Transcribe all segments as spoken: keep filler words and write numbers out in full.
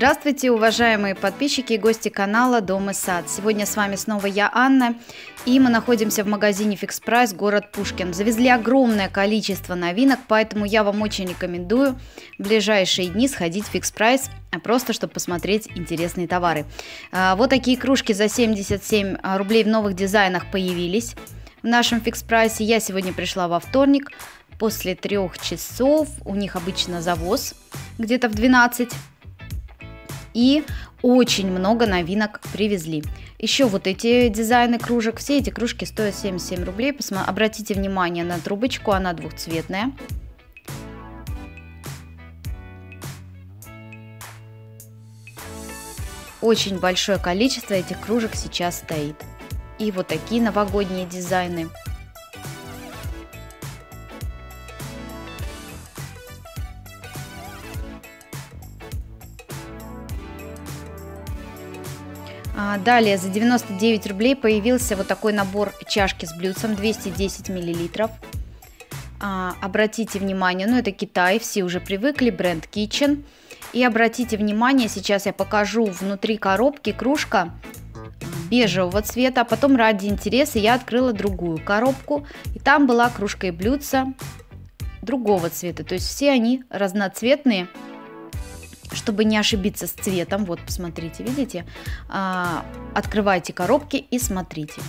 Здравствуйте, уважаемые подписчики и гости канала Дом и Сад. Сегодня с вами снова я, Анна, и мы находимся в магазине Фикс Прайс, город Пушкин. Завезли огромное количество новинок, поэтому я вам очень рекомендую в ближайшие дни сходить в Фикс Прайс, просто чтобы посмотреть интересные товары. Вот такие кружки за семьдесят семь рублей в новых дизайнах появились в нашем Фикс Прайсе. Я сегодня пришла во вторник после трёх часов, у них обычно завоз где-то в двенадцать. И очень много новинок привезли. Еще вот эти дизайны кружек. Все эти кружки стоят семьдесят семь рублей. Посмотри, обратите внимание на трубочку, она двухцветная. Очень большое количество этих кружек сейчас стоит. И вот такие новогодние дизайны. Далее за девяносто девять рублей появился вот такой набор чашки с блюдцем, двести десять миллилитров. А, обратите внимание, ну это Китай, все уже привыкли, бренд Kitchen. И обратите внимание, сейчас я покажу внутри коробки кружка бежевого цвета, а потом ради интереса я открыла другую коробку. И там была кружка и блюдца другого цвета, то есть все они разноцветные. Чтобы не ошибиться с цветом, вот посмотрите, видите, открывайте коробки и смотрите.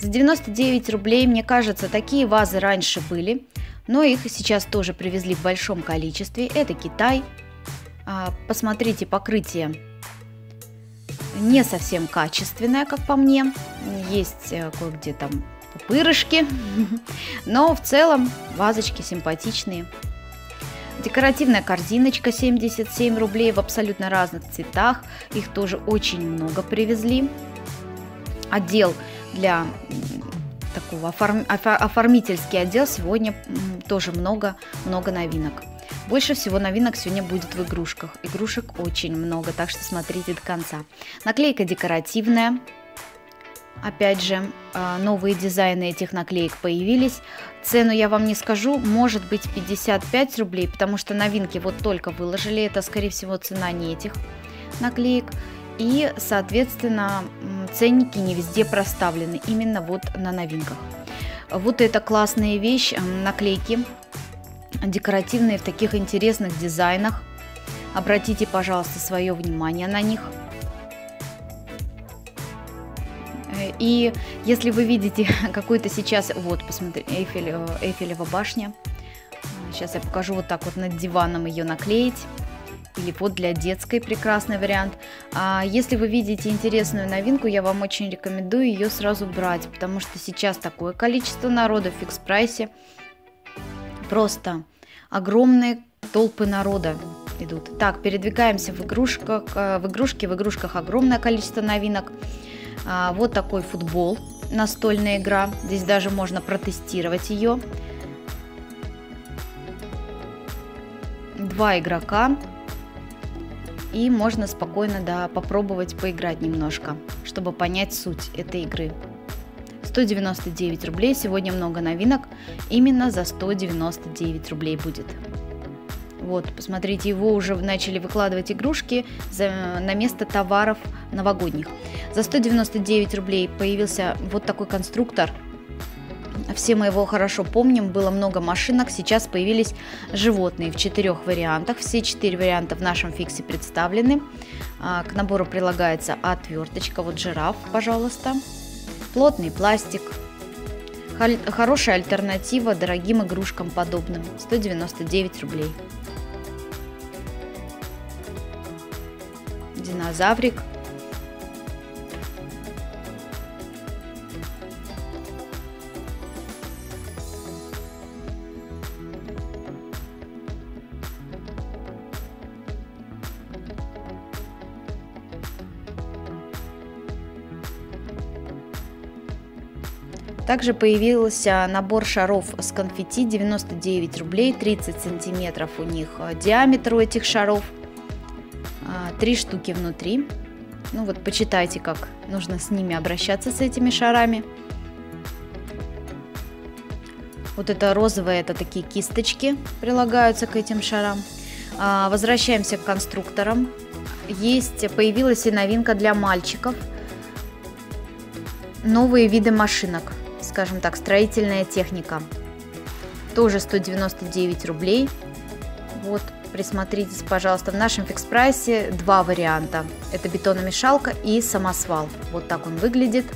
За девяносто девять рублей, мне кажется, такие вазы раньше были, но их сейчас тоже привезли в большом количестве. Это Китай. Посмотрите, покрытие не совсем качественное, как по мне. Есть кое-где там пупырышки, но в целом вазочки симпатичные. Декоративная корзиночка семьдесят семь рублей в абсолютно разных цветах. Их тоже очень много привезли. Отдел для такого оформ... оформительский отдел сегодня тоже много, много новинок. Больше всего новинок сегодня будет в игрушках. Игрушек очень много, так что смотрите до конца. Наклейка декоративная. Опять же, новые дизайны этих наклеек появились. Цену я вам не скажу, может быть пятьдесят пять рублей, потому что новинки вот только выложили. Это, скорее всего, цена не этих наклеек. И, соответственно, ценники не везде проставлены, именно вот на новинках. Вот это классная вещь, наклейки декоративные в таких интересных дизайнах. Обратите, пожалуйста, свое внимание на них. И если вы видите какую-то сейчас, вот, посмотрите, Эйфель, Эйфелева башня, сейчас я покажу вот так вот над диваном ее наклеить, или вот для детской прекрасный вариант. А если вы видите интересную новинку, я вам очень рекомендую ее сразу брать, потому что сейчас такое количество народа в Фикс Прайсе, просто огромные толпы народа идут. Так, передвигаемся в игрушках, в игрушки, в игрушках огромное количество новинок. Вот такой футбол, настольная игра. Здесь даже можно протестировать ее. Два игрока. И можно спокойно, да, попробовать поиграть немножко, чтобы понять суть этой игры. сто девяносто девять рублей. Сегодня много новинок. Именно за сто девяносто девять рублей будет. Вот, посмотрите, его уже начали выкладывать игрушки за, на место товаров новогодних. За сто девяносто девять рублей появился вот такой конструктор. Все мы его хорошо помним, было много машинок, сейчас появились животные в четырех вариантах. Все четыре варианта в нашем фиксе представлены. К набору прилагается отверточка, вот жираф, пожалуйста. Плотный пластик. Хорошая альтернатива дорогим игрушкам подобным. сто девяносто девять рублей. Динозаврик. Также появился набор шаров с конфетти, девяносто девять рублей, тридцать сантиметров у них диаметр у этих шаров, три штуки внутри. Ну вот почитайте, как нужно с ними обращаться, с этими шарами. Вот это розовые, это такие кисточки прилагаются к этим шарам. Возвращаемся к конструкторам. Есть, появилась и новинка для мальчиков. Новые виды машинок, скажем так, строительная техника. Тоже сто девяносто девять рублей. Вот, присмотритесь, пожалуйста. В нашем фикс-прайсе два варианта. Это бетономешалка и самосвал. Вот так он выглядит.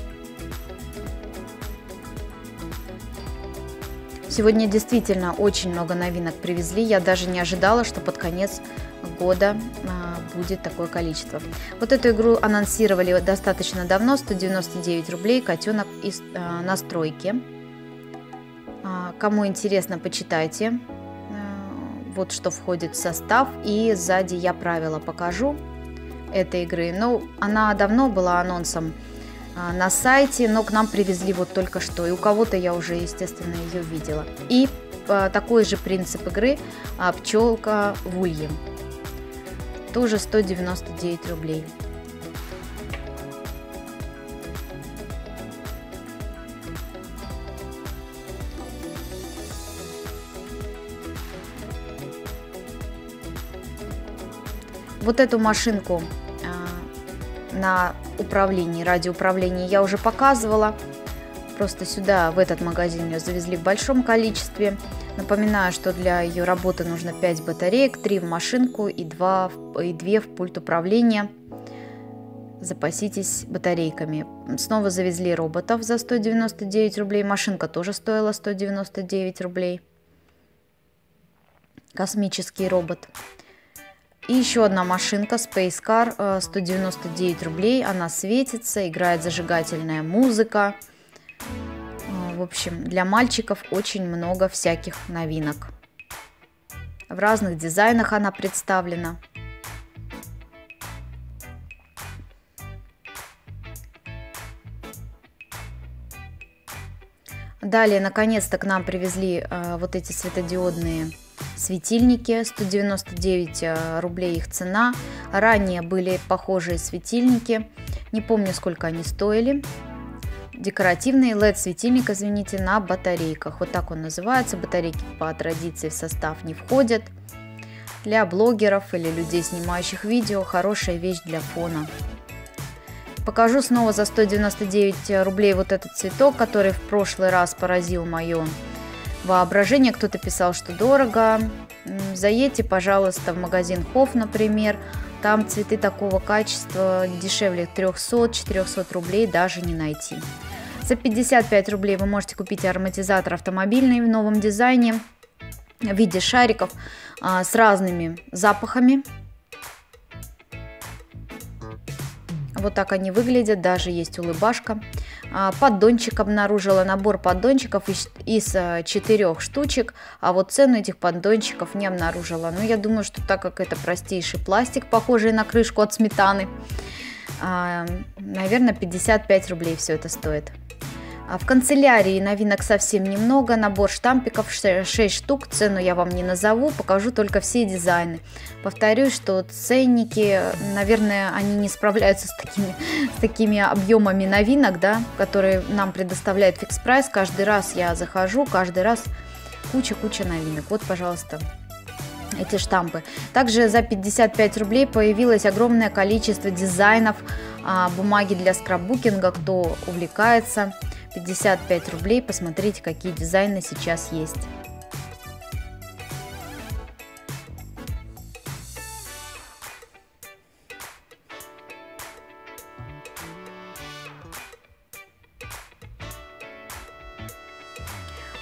Сегодня действительно очень много новинок привезли. Я даже не ожидала, что под конец года будет такое количество. Вот эту игру анонсировали достаточно давно, сто девяносто девять рублей, котенок из э, настройки. Э, кому интересно, почитайте, э, вот что входит в состав, и сзади я правила покажу этой игры. Но она давно была анонсом э, на сайте, но к нам привезли вот только что, и у кого-то я уже, естественно, ее видела. И э, такой же принцип игры э, «Пчелка в улье». Тоже сто девяносто девять рублей. Вот эту машинку э, на управлении, радиоуправлении я уже показывала. Просто сюда, в этот магазин, ее завезли в большом количестве. Напоминаю, что для ее работы нужно пять батареек, три в машинку и два, и две в пульт управления. Запаситесь батарейками. Снова завезли роботов за сто девяносто девять рублей. Машинка тоже стоила сто девяносто девять рублей. Космический робот. И еще одна машинка Space Car, сто девяносто девять рублей. Она светится, играет зажигательная музыка. В общем, для мальчиков очень много всяких новинок. В разных дизайнах она представлена. Далее, наконец-то, к нам привезли э, вот эти светодиодные светильники. сто девяносто девять рублей их цена. Ранее были похожие светильники. Не помню, сколько они стоили. Декоративный эл и ди-светильник, извините, на батарейках. Вот так он называется. Батарейки по традиции в состав не входят. Для блогеров или людей, снимающих видео, хорошая вещь для фона. Покажу снова за сто девяносто девять рублей вот этот цветок, который в прошлый раз поразил мое воображение. Кто-то писал, что дорого. Заедьте, пожалуйста, в магазин Хофф, например. Там цветы такого качества дешевле трёхсот-четырёхсот рублей даже не найти. За пятьдесят пять рублей вы можете купить ароматизатор автомобильный в новом дизайне в виде шариков а, с разными запахами. Вот так они выглядят, даже есть улыбашка. А, поддончик обнаружила, набор поддончиков из, из а, четырех штучек, а вот цену этих поддончиков не обнаружила. Но я думаю, что так как это простейший пластик, похожий на крышку от сметаны, а, наверное, пятьдесят пять рублей все это стоит. А в канцелярии новинок совсем немного, набор штампиков шесть штук, цену я вам не назову, покажу только все дизайны. Повторюсь, что ценники, наверное, они не справляются с такими, с такими объемами новинок, да, которые нам предоставляет Фикс Прайс. Каждый раз я захожу, каждый раз куча-куча новинок. Вот, пожалуйста, эти штампы. Также за пятьдесят пять рублей появилось огромное количество дизайнов а, бумаги для скраббукинга, кто увлекается. пятьдесят пять рублей, посмотрите, какие дизайны сейчас есть.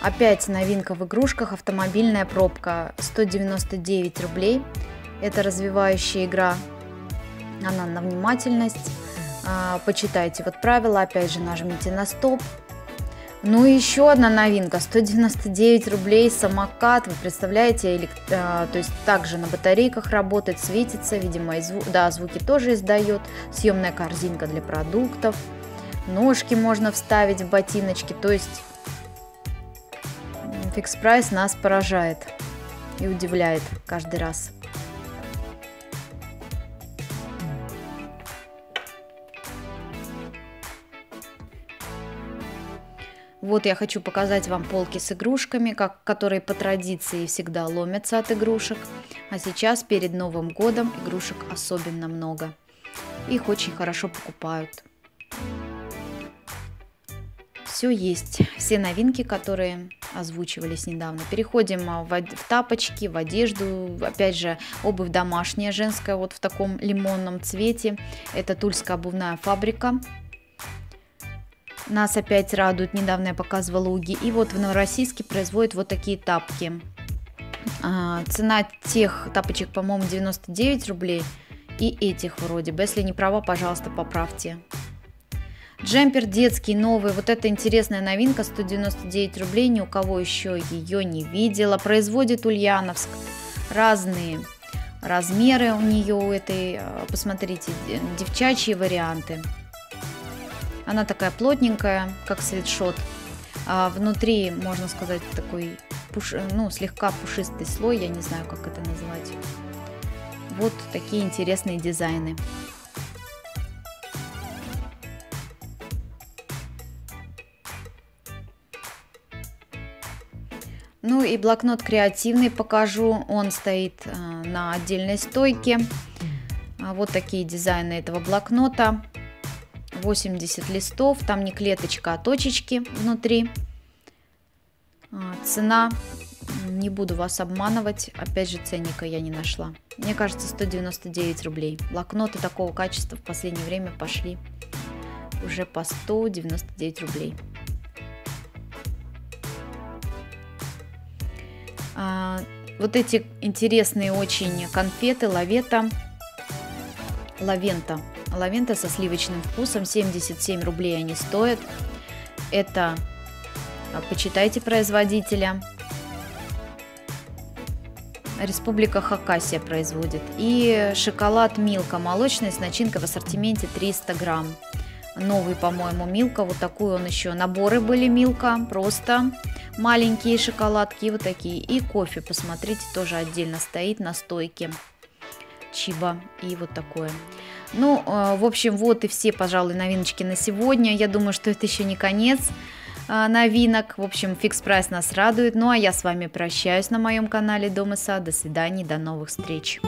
Опять новинка в игрушках, автомобильная пробка, сто девяносто девять рублей. Это развивающая игра, она на внимательность. Почитайте вот правила, опять же нажмите на стоп. Ну и еще одна новинка, сто девяносто девять рублей, самокат, вы представляете, элект... а, то есть также на батарейках работает, светится, видимо, и зву... да, звуки тоже издает, съемная корзинка для продуктов, ножки можно вставить в ботиночки, то есть Фикс Прайс нас поражает и удивляет каждый раз. Вот я хочу показать вам полки с игрушками, как, которые по традиции всегда ломятся от игрушек. А сейчас перед Новым годом игрушек особенно много. Их очень хорошо покупают. Все есть, все новинки, которые озвучивались недавно. Переходим в, в тапочки, в одежду. Опять же, обувь домашняя, женская, вот в таком лимонном цвете. Это Тульская обувная фабрика. Нас опять радует, недавно я показывала уги. И вот в Новороссийске производят вот такие тапки. Цена тех тапочек, по-моему, девяносто девять рублей. И этих вроде бы. Если не права, пожалуйста, поправьте. Джемпер детский новый, вот это интересная новинка, сто девяносто девять рублей, ни у кого еще ее не видела. Производит Ульяновск, разные размеры у нее, у этой, посмотрите, девчачьи варианты. Она такая плотненькая, как свитшот, а внутри, можно сказать, такой пуш... ну, слегка пушистый слой, я не знаю, как это назвать. Вот такие интересные дизайны. Ну и блокнот креативный покажу, он стоит на отдельной стойке. Вот такие дизайны этого блокнота. восемьдесят листов, там не клеточка, а точечки внутри. Цена, не буду вас обманывать, опять же ценника я не нашла. Мне кажется, сто девяносто девять рублей. Блокноты такого качества в последнее время пошли уже по сто девяносто девять рублей. Вот эти интересные очень конфеты лавета, лавента, лавента со сливочным вкусом, семьдесят семь рублей они стоят. Это, почитайте производителя, Республика Хакасия производит. И шоколад Милка молочный с начинкой в ассортименте триста грамм. Новый, по-моему, Милка, вот такую он еще, наборы были Милка, просто маленькие шоколадки, вот такие. И кофе, посмотрите, тоже отдельно стоит на стойке, Чиба и вот такое. Ну, в общем, вот и все, пожалуй, новиночки на сегодня. Я думаю, что это еще не конец новинок. В общем, Фикс Прайс нас радует. Ну, а я с вами прощаюсь на моем канале Дом и Сад. До свидания, до новых встреч.